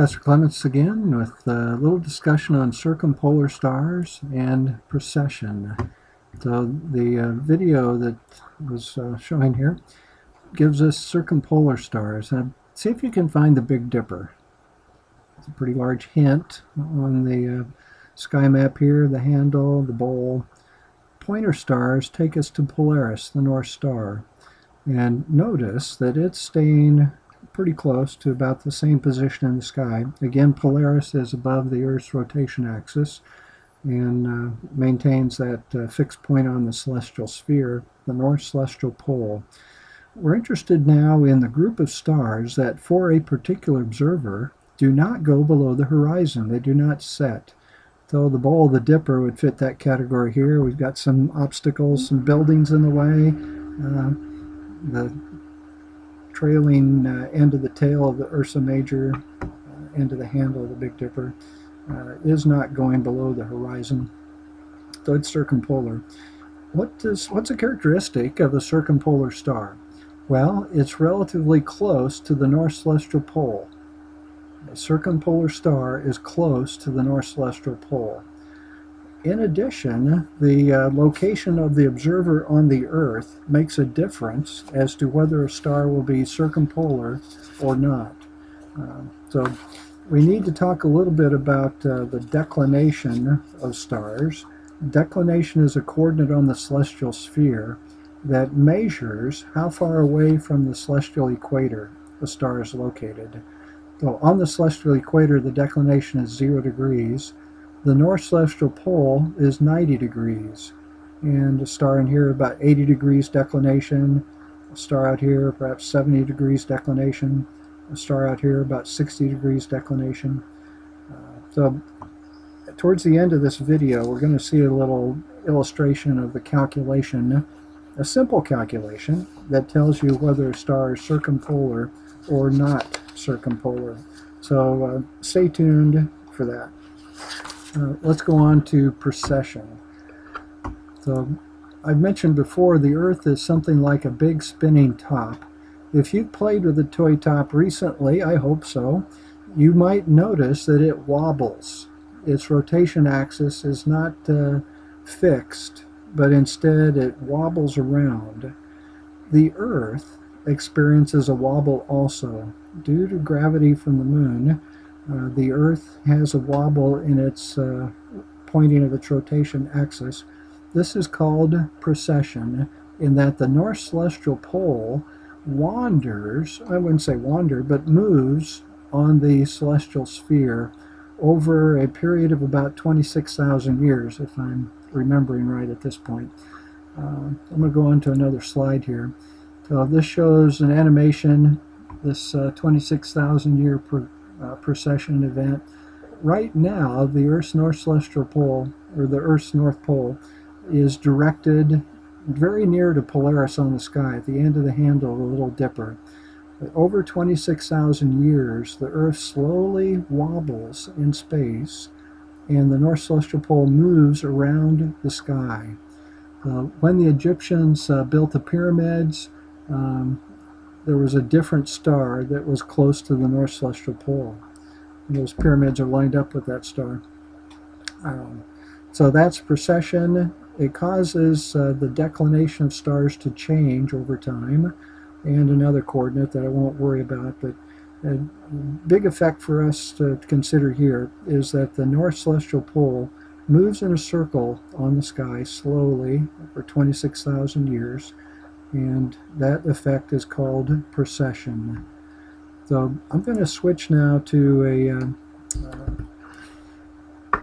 Professor Clements again with a little discussion on circumpolar stars and precession. So the video that was showing here gives us circumpolar stars. And see if you can find the Big Dipper. It's a pretty large hint on the sky map here, the handle, the bowl. Pointer stars take us to Polaris, the North Star. And notice that it's staying pretty close to about the same position in the sky. Again, Polaris is above the Earth's rotation axis and maintains that fixed point on the celestial sphere, the North Celestial Pole. We're interested now in the group of stars that, for a particular observer, do not go below the horizon. They do not set. So the bowl of the Dipper would fit that category here. We've got some obstacles, some buildings in the way. The trailing end of the tail of the Ursa Major, end of the handle of the Big Dipper, is not going below the horizon, so it's circumpolar. What's a characteristic of a circumpolar star? Well, it's relatively close to the North Celestial Pole. A circumpolar star is close to the North Celestial Pole. In addition, the location of the observer on the Earth makes a difference as to whether a star will be circumpolar or not. So we need to talk a little bit about the declination of stars. Declination is a coordinate on the celestial sphere that measures how far away from the celestial equator a star is located. So on the celestial equator, the declination is 0 degrees. The North Celestial Pole is 90 degrees, and a star in here about 80 degrees declination, a star out here perhaps 70 degrees declination, a star out here about 60 degrees declination. So towards the end of this video we're going to see a little illustration of the calculation, a simple calculation that tells you whether a star is circumpolar or not circumpolar. So stay tuned for that. Let's go on to precession. So I've mentioned before the Earth is something like a big spinning top. If you've played with a toy top recently, I hope so, you might notice that it wobbles. Its rotation axis is not fixed, but instead it wobbles around. The Earth experiences a wobble also. Due to gravity from the Moon, the Earth has a wobble in its pointing of its rotation axis. This is called precession, in that the North Celestial Pole wanders, I wouldn't say wander, but moves on the celestial sphere over a period of about 26,000 years, if I'm remembering right at this point. I'm going to go on to another slide here. So this shows an animation, this 26,000 year precession event. Right now the Earth's North Celestial Pole, or the Earth's North Pole, is directed very near to Polaris on the sky, at the end of the handle, the Little Dipper. But over 26,000 years the Earth slowly wobbles in space and the North Celestial Pole moves around the sky. When the Egyptians built the pyramids, there was a different star that was close to the North Celestial Pole, and those pyramids are lined up with that star. So that's precession. It causes the declination of stars to change over time, and another coordinate that I won't worry about, but a big effect for us to consider here is that the North Celestial Pole moves in a circle on the sky slowly for 26,000 years. And that effect is called precession. So I'm going to switch now to a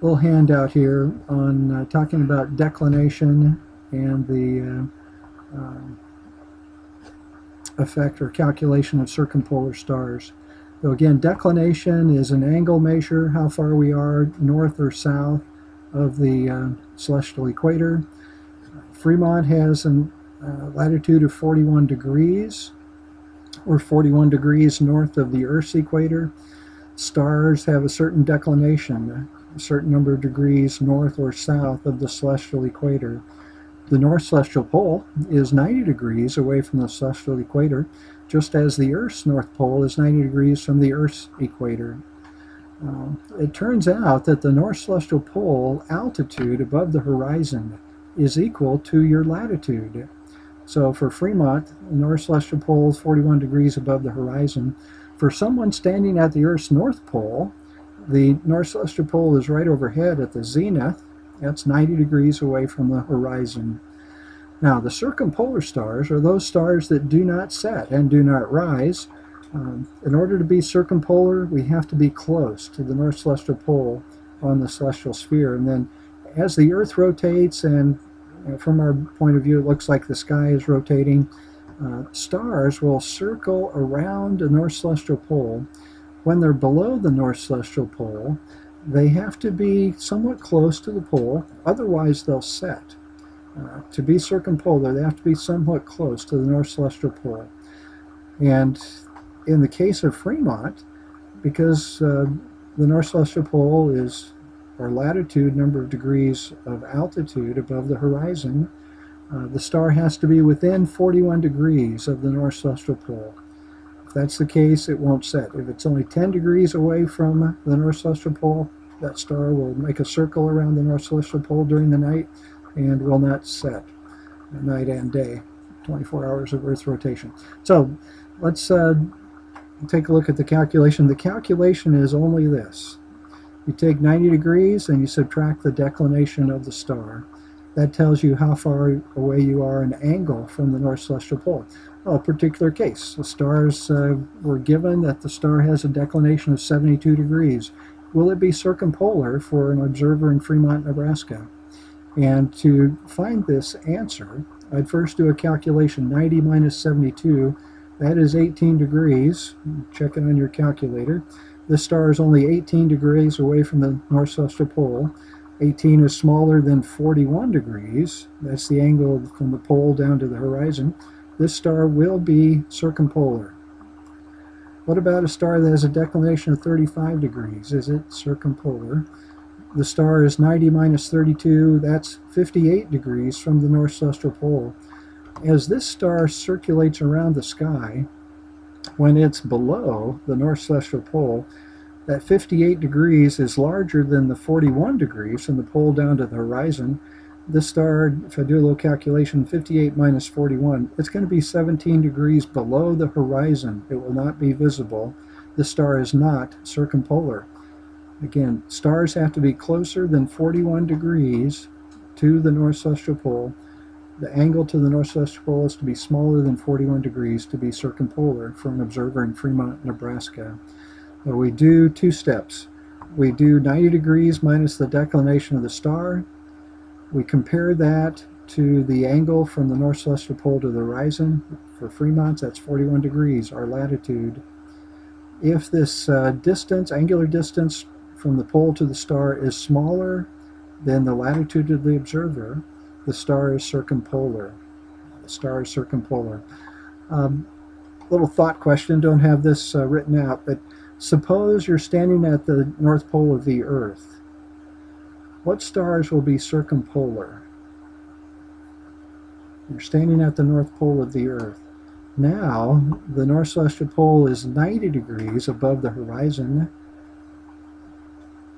little handout here on talking about declination and the effect or calculation of circumpolar stars. So again, declination is an angle measure, how far we are north or south of the celestial equator. Fremont has a latitude of 41 degrees, or 41 degrees north of the Earth's equator. Stars have a certain declination, a certain number of degrees north or south of the celestial equator. The North Celestial Pole is 90 degrees away from the celestial equator, just as the Earth's North Pole is 90 degrees from the Earth's equator. It turns out that the North Celestial Pole altitude above the horizon is equal to your latitude. So for Fremont, the North Celestial Pole is 41 degrees above the horizon. For someone standing at the Earth's North Pole, the North Celestial Pole is right overhead at the zenith. That's 90 degrees away from the horizon. Now, the circumpolar stars are those stars that do not set and do not rise. In order to be circumpolar, we have to be close to the North Celestial Pole on the celestial sphere. And then as the Earth rotates, and from our point of view it looks like the sky is rotating, stars will circle around the North Celestial Pole. When they're below the North Celestial Pole, they have to be somewhat close to the pole, otherwise they'll set. To be circumpolar, they have to be somewhat close to the North Celestial Pole. And in the case of Fremont, because the North Celestial Pole is our latitude, number of degrees of altitude above the horizon, the star has to be within 41 degrees of the North Celestial Pole. If that's the case, it won't set. If it's only 10 degrees away from the North Celestial Pole, that star will make a circle around the North Celestial Pole during the night and will not set, night and day, 24 hours of Earth rotation. So let's take a look at the calculation. The calculation is only this. You take 90 degrees and you subtract the declination of the star. That tells you how far away you are in angle from the North Celestial Pole. A particular case, the stars were given that the star has a declination of 72 degrees. Will it be circumpolar for an observer in Fremont, Nebraska? And to find this answer, I'd first do a calculation. 90 minus 72, that is 18 degrees. Check it on your calculator. This star is only 18 degrees away from the North Celestial Pole. 18 is smaller than 41 degrees. That's the angle from the pole down to the horizon. This star will be circumpolar. What about a star that has a declination of 35 degrees? Is it circumpolar? The star is 90 minus 32. That's 58 degrees from the North Celestial Pole. As this star circulates around the sky, when it's below the North Celestial Pole, that 58 degrees is larger than the 41 degrees from the pole down to the horizon. This star, if I do a little calculation, 58 minus 41, it's going to be 17 degrees below the horizon. It will not be visible. This star is not circumpolar. Again, stars have to be closer than 41 degrees to the North Celestial Pole. The angle to the North Celestial Pole is to be smaller than 41 degrees to be circumpolar for an observer in Fremont, Nebraska. But we do two steps. We do 90 degrees minus the declination of the star. We compare that to the angle from the North Celestial Pole to the horizon. For Fremont, that's 41 degrees, our latitude. If this distance, angular distance from the pole to the star is smaller than the latitude of the observer, the star is circumpolar. The star is circumpolar. Little thought question, don't have this written out, but suppose you're standing at the North Pole of the Earth. What stars will be circumpolar? You're standing at the North Pole of the Earth. Now, the North Celestial Pole is 90 degrees above the horizon.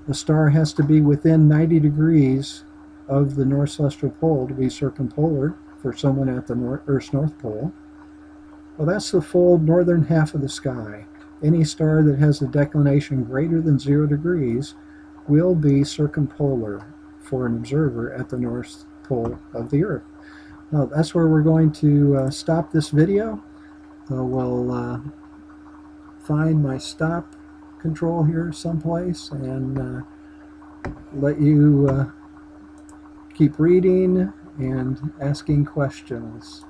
The star has to be within 90 degrees of the North Celestial Pole to be circumpolar for someone at the Earth's North Pole. Well, that's the full northern half of the sky. Any star that has a declination greater than 0 degrees will be circumpolar for an observer at the North Pole of the Earth. Now that's where we're going to stop this video. We'll find my stop control here someplace and let you keep reading and asking questions.